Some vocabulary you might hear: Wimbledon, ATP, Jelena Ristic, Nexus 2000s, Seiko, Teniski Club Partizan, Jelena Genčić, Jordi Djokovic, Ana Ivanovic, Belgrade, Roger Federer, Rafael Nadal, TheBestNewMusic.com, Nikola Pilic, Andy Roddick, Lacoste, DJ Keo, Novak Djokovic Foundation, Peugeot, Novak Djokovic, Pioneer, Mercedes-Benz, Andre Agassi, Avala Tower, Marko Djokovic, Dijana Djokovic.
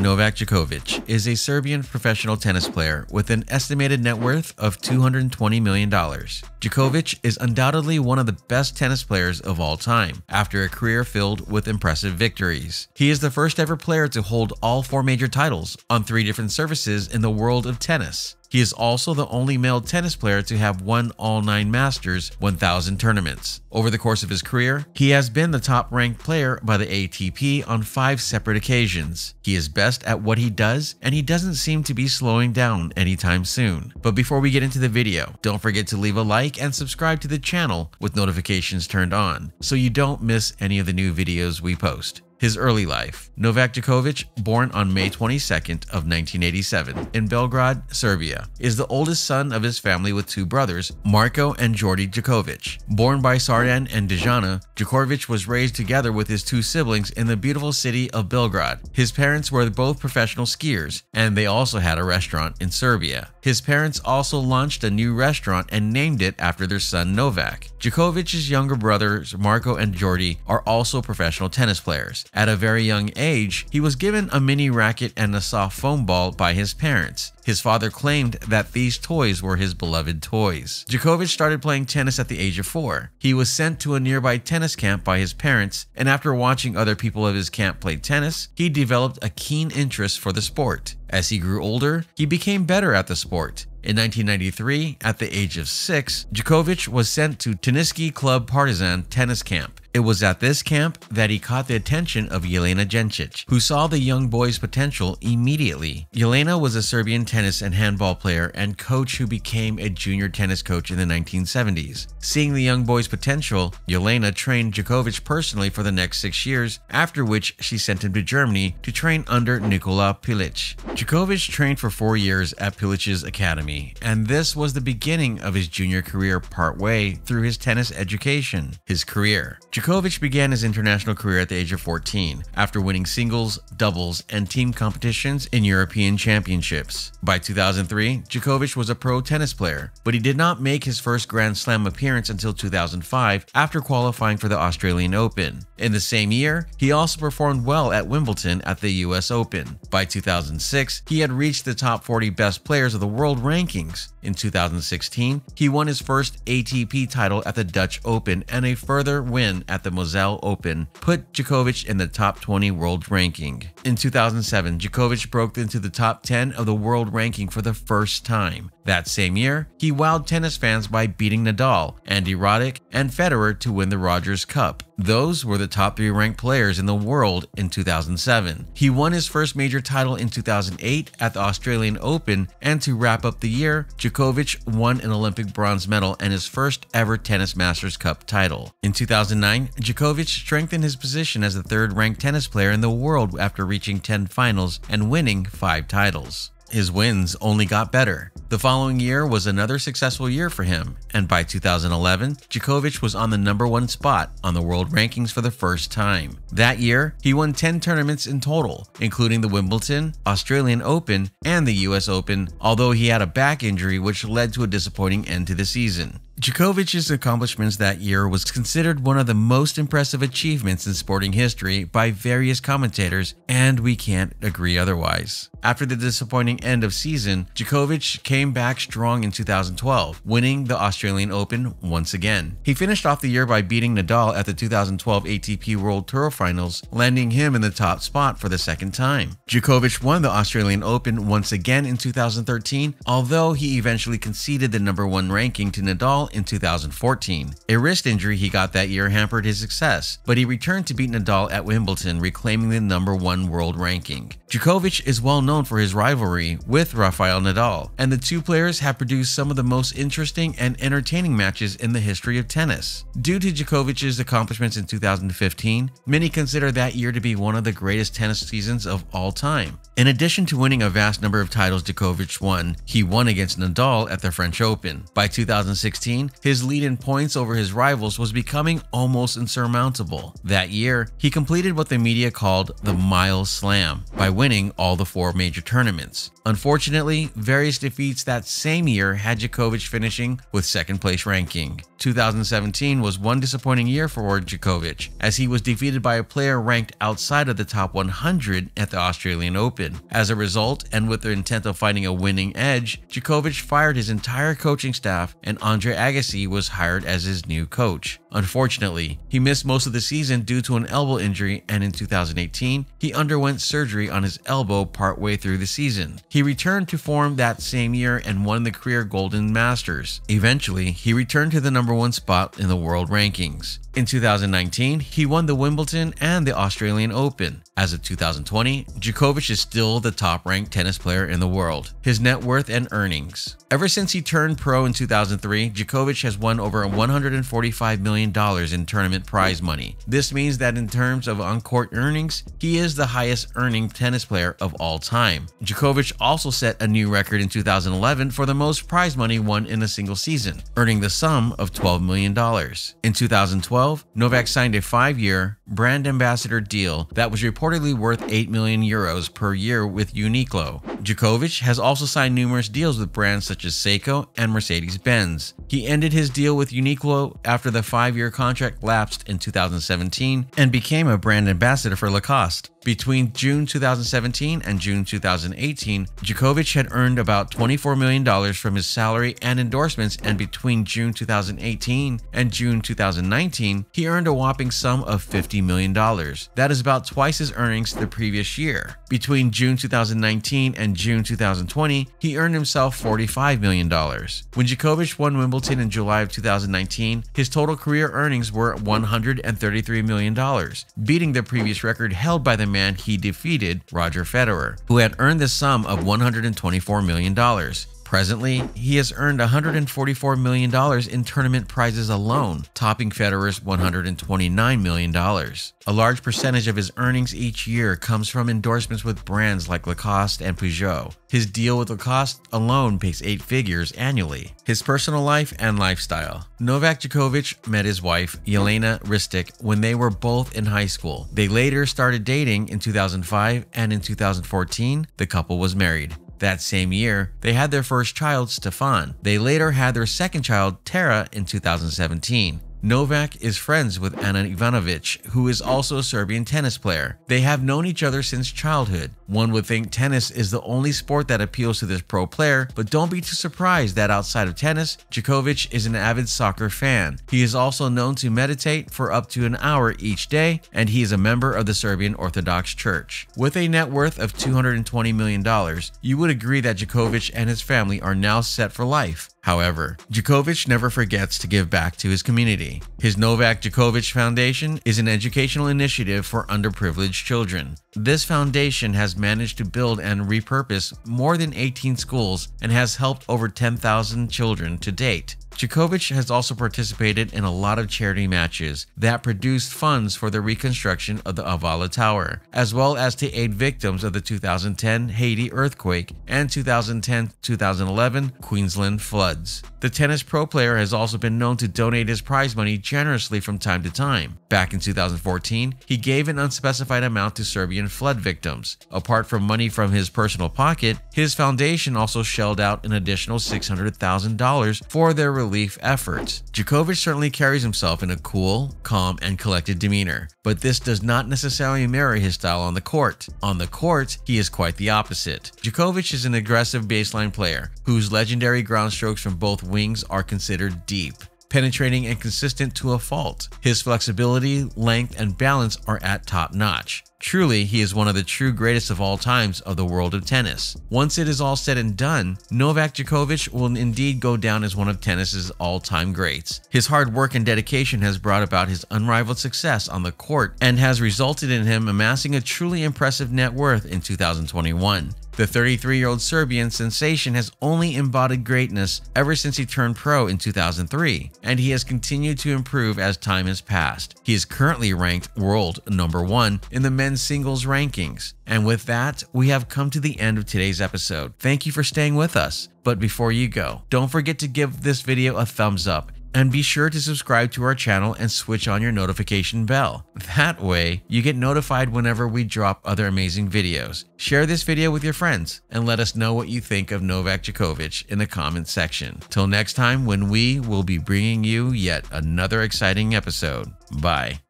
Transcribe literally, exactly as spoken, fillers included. Novak Djokovic is a Serbian professional tennis player with an estimated net worth of two hundred twenty million dollars. Djokovic is undoubtedly one of the best tennis players of all time, after a career filled with impressive victories. He is the first ever player to hold all four major titles on three different surfaces in the world of tennis. He is also the only male tennis player to have won all nine Masters one thousand tournaments. Over the course of his career, he has been the top-ranked player by the A T P on five separate occasions. He is best at what he does, and he doesn't seem to be slowing down anytime soon. But before we get into the video, don't forget to leave a like and subscribe to the channel with notifications turned on, so you don't miss any of the new videos we post. His early life. Novak Djokovic, born on May twenty-second of nineteen eighty-seven in Belgrade, Serbia, is the oldest son of his family with two brothers, Marko and Jordi Djokovic. Born by Srdjan and Dijana, Djokovic was raised together with his two siblings in the beautiful city of Belgrade. His parents were both professional skiers, and they also had a restaurant in Serbia. His parents also launched a new restaurant and named it after their son Novak. Djokovic's younger brothers, Marko and Jordi, are also professional tennis players. At a very young age, he was given a mini racket and a soft foam ball by his parents. His father claimed that these toys were his beloved toys. Djokovic started playing tennis at the age of four. He was sent to a nearby tennis camp by his parents, and after watching other people of his camp play tennis, he developed a keen interest for the sport. As he grew older, he became better at the sport. In nineteen ninety-three, at the age of six, Djokovic was sent to Teniski Club Partizan tennis camp. It was at this camp that he caught the attention of Jelena Genčić, who saw the young boy's potential immediately. Jelena was a Serbian tennis and handball player and coach who became a junior tennis coach in the nineteen seventies. Seeing the young boy's potential, Jelena trained Djokovic personally for the next six years, after which she sent him to Germany to train under Nikola Pilic. Djokovic trained for four years at Pilic's academy, and this was the beginning of his junior career partway through his tennis education. His career. Djokovic began his international career at the age of fourteen, after winning singles, doubles, and team competitions in European championships. By two thousand three, Djokovic was a pro tennis player, but he did not make his first Grand Slam appearance until two thousand five after qualifying for the Australian Open. In the same year, he also performed well at Wimbledon at the U S Open. By two thousand six, he had reached the top forty best players of the world rankings. In two thousand sixteen, he won his first A T P title at the Dutch Open, and a further win at At the Moselle Open put Djokovic in the top twenty world ranking. In two thousand seven, Djokovic broke into the top ten of the world ranking for the first time. That same year, he wowed tennis fans by beating Nadal, Andy Roddick, and Federer to win the Rogers Cup. Those were the top three ranked players in the world in two thousand seven. He won his first major title in two thousand eight at the Australian Open, and to wrap up the year, Djokovic won an Olympic bronze medal and his first ever Tennis Masters Cup title. In two thousand nine, Djokovic strengthened his position as the third-ranked tennis player in the world after reaching ten finals and winning five titles. His wins only got better. The following year was another successful year for him, and by two thousand eleven, Djokovic was on the number one spot on the world rankings for the first time. That year, he won ten tournaments in total, including the Wimbledon, Australian Open, and the U S Open, although he had a back injury which led to a disappointing end to the season. Djokovic's accomplishments that year was considered one of the most impressive achievements in sporting history by various commentators, and we can't agree otherwise. After the disappointing end of season, Djokovic came back strong in two thousand twelve, winning the Australian Open once again. He finished off the year by beating Nadal at the two thousand twelve A T P World Tour Finals, landing him in the top spot for the second time. Djokovic won the Australian Open once again in two thousand thirteen, although he eventually conceded the number one ranking to Nadal in two thousand fourteen. A wrist injury he got that year hampered his success, but he returned to beat Nadal at Wimbledon, reclaiming the number one world ranking. Djokovic is well known for his rivalry with Rafael Nadal, and the two players have produced some of the most interesting and entertaining matches in the history of tennis. Due to Djokovic's accomplishments in two thousand fifteen, many consider that year to be one of the greatest tennis seasons of all time. In addition to winning a vast number of titles Djokovic won, he won against Nadal at the French Open. By two thousand sixteen, twenty fourteen, his lead in points over his rivals was becoming almost insurmountable. That year, he completed what the media called the Miles Slam by winning all the four major tournaments. Unfortunately, various defeats that same year had Djokovic finishing with second place ranking. two thousand seventeen was one disappointing year for Djokovic, as he was defeated by a player ranked outside of the top one hundred at the Australian Open. As a result, and with the intent of finding a winning edge, Djokovic fired his entire coaching staff and Andre Agassi was hired as his new coach. Unfortunately, he missed most of the season due to an elbow injury, and in two thousand eighteen, he underwent surgery on his elbow partway through the season. He returned to form that same year and won the career Golden Masters. Eventually, he returned to the number one spot in the world rankings. In two thousand nineteen, he won the Wimbledon and the Australian Open. As of two thousand twenty, Djokovic is still the top-ranked tennis player in the world. His net worth and earnings. Ever since he turned pro in two thousand three, Djokovic has won over one hundred forty-five million dollars in tournament prize money. This means that in terms of on-court earnings, he is the highest-earning tennis player of all time. Djokovic also set a new record in two thousand eleven for the most prize money won in a single season, earning the sum of twelve million dollars. In two thousand twelve, Novak signed a five-year brand ambassador deal that was reportedly worth eight million euros per year with Uniqlo. Djokovic has also signed numerous deals with brands such as Seiko and Mercedes-Benz. He ended his deal with Uniqlo after the five-year contract lapsed in two thousand seventeen and became a brand ambassador for Lacoste. Between June two thousand seventeen and June two thousand eighteen, Djokovic had earned about twenty-four million dollars from his salary and endorsements, and between June two thousand eighteen and June two thousand nineteen, he earned a whopping sum of fifty million dollars. That is about twice his earnings the previous year. Between June two thousand nineteen and June two thousand twenty, he earned himself forty-five million dollars. When Djokovic won Wimbledon in July of two thousand nineteen, his total career earnings were one hundred thirty-three million dollars, beating the previous record held by the man he defeated, Roger Federer, who had earned the sum of one hundred twenty-four million dollars. Presently, he has earned one hundred forty-four million dollars in tournament prizes alone, topping Federer's one hundred twenty-nine million dollars. A large percentage of his earnings each year comes from endorsements with brands like Lacoste and Peugeot. His deal with Lacoste alone pays eight figures annually. His personal life and lifestyle. Novak Djokovic met his wife, Jelena Ristic, when they were both in high school. They later started dating in two thousand five, and in two thousand fourteen, the couple was married. That same year, they had their first child, Stefan. They later had their second child, Tara, in two thousand seventeen. Novak is friends with Ana Ivanovic, who is also a Serbian tennis player. They have known each other since childhood. One would think tennis is the only sport that appeals to this pro player, but don't be too surprised that outside of tennis, Djokovic is an avid soccer fan. He is also known to meditate for up to an hour each day, and he is a member of the Serbian Orthodox Church. With a net worth of two hundred twenty million dollars, you would agree that Djokovic and his family are now set for life. However, Djokovic never forgets to give back to his community. His Novak Djokovic Foundation is an educational initiative for underprivileged children. This foundation has managed to build and repurpose more than eighteen schools and has helped over ten thousand children to date. Djokovic has also participated in a lot of charity matches that produced funds for the reconstruction of the Avala Tower, as well as to aid victims of the two thousand ten Haiti earthquake and two thousand ten to two thousand eleven Queensland floods. The tennis pro player has also been known to donate his prize money generously from time to time. Back in two thousand fourteen, he gave an unspecified amount to Serbian flood victims. Apart from money from his personal pocket, his foundation also shelled out an additional six hundred thousand dollars for their relief relief efforts. Djokovic certainly carries himself in a cool, calm, and collected demeanor, but this does not necessarily mirror his style on the court. On the court, he is quite the opposite. Djokovic is an aggressive baseline player whose legendary ground strokes from both wings are considered deep, penetrating and consistent to a fault. His flexibility, length, and balance are at top notch. Truly, he is one of the true greatest of all times of the world of tennis. Once it is all said and done, Novak Djokovic will indeed go down as one of tennis's all-time greats. His hard work and dedication has brought about his unrivaled success on the court and has resulted in him amassing a truly impressive net worth in two thousand twenty-one. The thirty-three-year-old Serbian sensation has only embodied greatness ever since he turned pro in two thousand three, and he has continued to improve as time has passed. He is currently ranked world number one in the men's men's singles rankings. And with that, we have come to the end of today's episode. Thank you for staying with us. But before you go, don't forget to give this video a thumbs up and be sure to subscribe to our channel and switch on your notification bell. That way, you get notified whenever we drop other amazing videos. Share this video with your friends and let us know what you think of Novak Djokovic in the comments section. Till next time, when we will be bringing you yet another exciting episode. Bye.